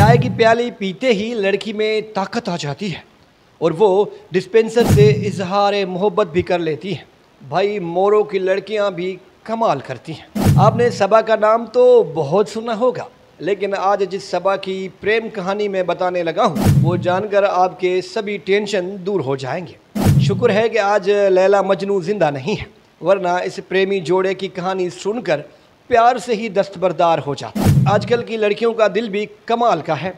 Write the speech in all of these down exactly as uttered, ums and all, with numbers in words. चाय की प्याली पीते ही लड़की में ताकत आ जाती है और वो डिस्पेंसर से इजहार मोहब्बत भी कर लेती है। भाई मोरों की लड़कियां भी कमाल करती हैं। आपने सबा का नाम तो बहुत सुना होगा, लेकिन आज जिस सबा की प्रेम कहानी मैं बताने लगा हूँ वो जानकर आपके सभी टेंशन दूर हो जाएंगे। शुक्र है कि आज लैला मजनू जिंदा नहीं है, वरना इस प्रेमी जोड़े की कहानी सुनकर प्यार से ही दस्तबरदार हो जाता। आजकल की लड़कियों का दिल भी कमाल का है,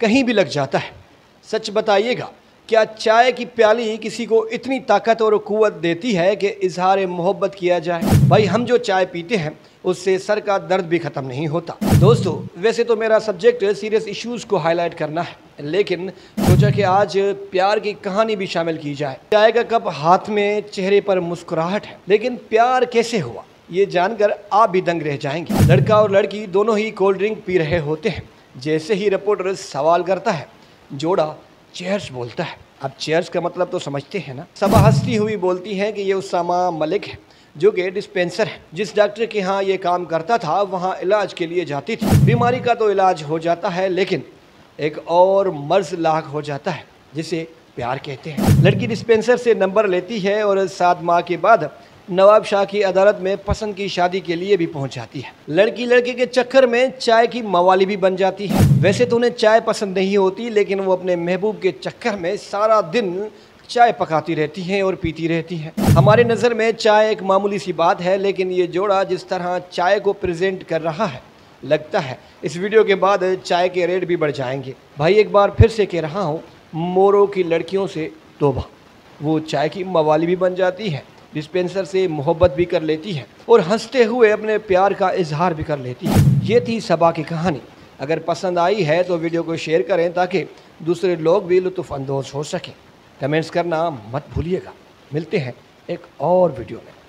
कहीं भी लग जाता है। सच बताइएगा, क्या चाय की प्याली किसी को इतनी ताकत और कुव्वत देती है कि इजहार मोहब्बत किया जाए? भाई हम जो चाय पीते हैं उससे सर का दर्द भी ख़त्म नहीं होता। दोस्तों वैसे तो मेरा सब्जेक्ट सीरियस इश्यूज़ को हाईलाइट करना है, लेकिन सोचा कि आज प्यार की कहानी भी शामिल की जाए। चाय का कप हाथ में, चेहरे पर मुस्कुराहट है, लेकिन प्यार कैसे हुआ ये जानकर आप भी दंग रह जाएंगे। लड़का और लड़की दोनों ही कोल्ड ड्रिंक पी रहे होते हैं। जैसे ही रिपोर्टर सवाल करता है, जोड़ा चेयर्स बोलता है। अब चेयर्स का मतलब तो समझते हैं ना। सबा हंसती हुई बोलती है कि ये उसामा मलिक है, जो कि डिस्पेंसर है। जिस डॉक्टर के यहाँ ये काम करता था वहाँ इलाज के लिए जाती थी। बीमारी का तो इलाज हो जाता है, लेकिन एक और मर्ज लाक हो जाता है जिसे प्यार कहते हैं। लड़की डिस्पेंसर से नंबर लेती है और सात माह के बाद नवाब शाह की अदालत में पसंद की शादी के लिए भी पहुंच जाती है। लड़की लड़के के चक्कर में चाय की मवाली भी बन जाती है। वैसे तो उन्हें चाय पसंद नहीं होती, लेकिन वो अपने महबूब के चक्कर में सारा दिन चाय पकाती रहती हैं और पीती रहती हैं। हमारे नज़र में चाय एक मामूली सी बात है, लेकिन ये जोड़ा जिस तरह चाय को प्रेजेंट कर रहा है, लगता है इस वीडियो के बाद चाय के रेट भी बढ़ जाएंगे। भाई एक बार फिर से कह रहा हूँ, मोरों की लड़कियों से तोबा। वो चाय की मवाली भी बन जाती है, डिस्पेंसर से मोहब्बत भी कर लेती है और हंसते हुए अपने प्यार का इजहार भी कर लेती है। ये थी सबा की कहानी। अगर पसंद आई है तो वीडियो को शेयर करें ताकि दूसरे लोग भी लुत्फ़अंदोज़ हो सकें। कमेंट्स करना मत भूलिएगा। मिलते हैं एक और वीडियो में।